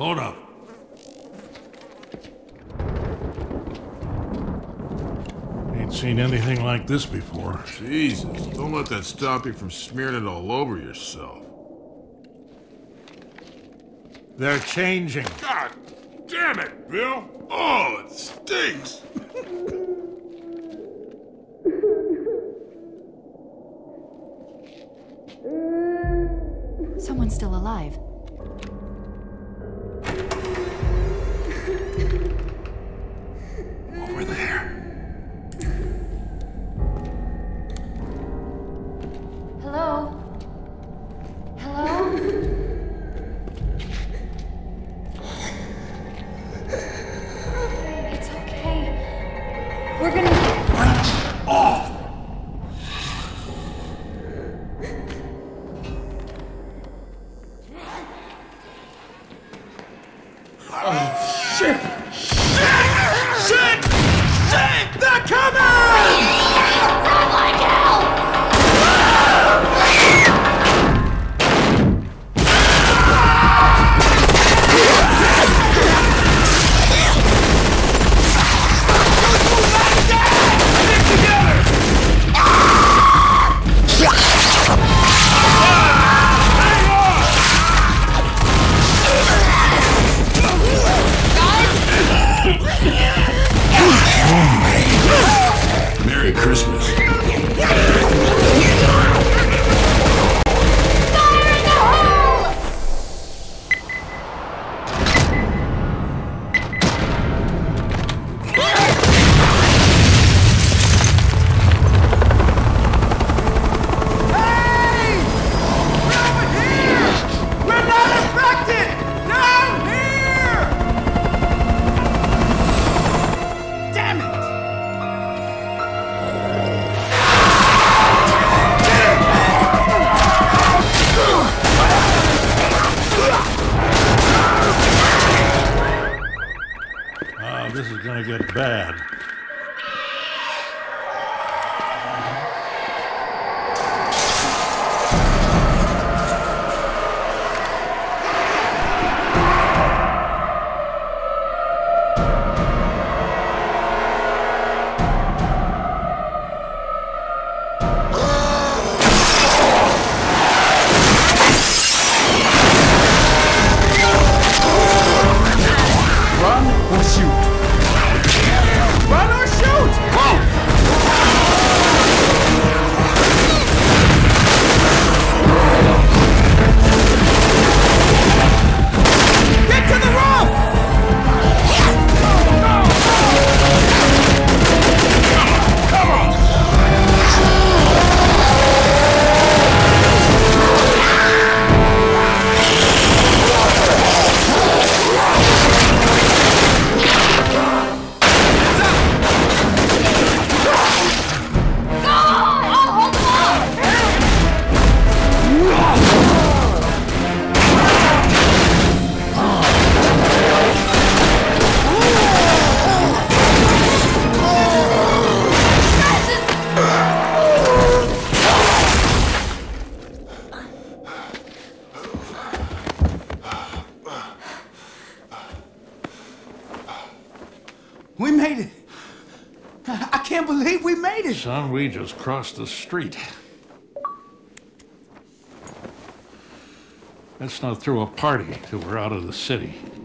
Hold up. Ain't seen anything like this before. Jesus, don't let that stop you from smearing it all over yourself. They're changing. God damn it, Bill. Oh, it stinks. Someone's still alive. Over there. Hello? Hello? It's okay. We're gonna... Right off! Son, we just crossed the street. Let's not throw a party till we're out of the city.